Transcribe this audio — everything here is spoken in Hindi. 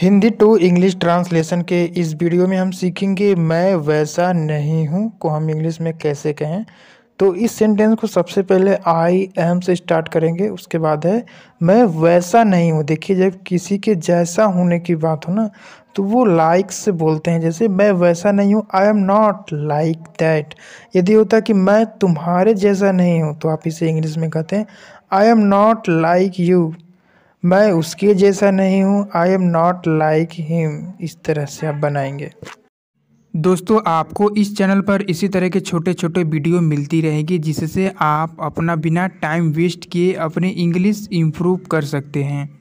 हिंदी टू इंग्लिश ट्रांसलेशन के इस वीडियो में हम सीखेंगे मैं वैसा नहीं हूँ को हम इंग्लिश में कैसे कहें। तो इस सेंटेंस को सबसे पहले आई एम से स्टार्ट करेंगे, उसके बाद है मैं वैसा नहीं हूँ। देखिए जब किसी के जैसा होने की बात हो ना तो वो लाइक से बोलते हैं, जैसे मैं वैसा नहीं हूँ, I am not like that. यदि होता कि मैं तुम्हारे जैसा नहीं हूँ तो आप इसे इंग्लिश में कहते हैं I am not like you, मैं उसके जैसा नहीं हूँ, I am not like him. इस तरह से आप बनाएंगे। दोस्तों आपको इस चैनल पर इसी तरह के छोटे छोटे वीडियो मिलती रहेगी, जिससे आप अपना बिना टाइम वेस्ट किए अपने इंग्लिश इम्प्रूव कर सकते हैं।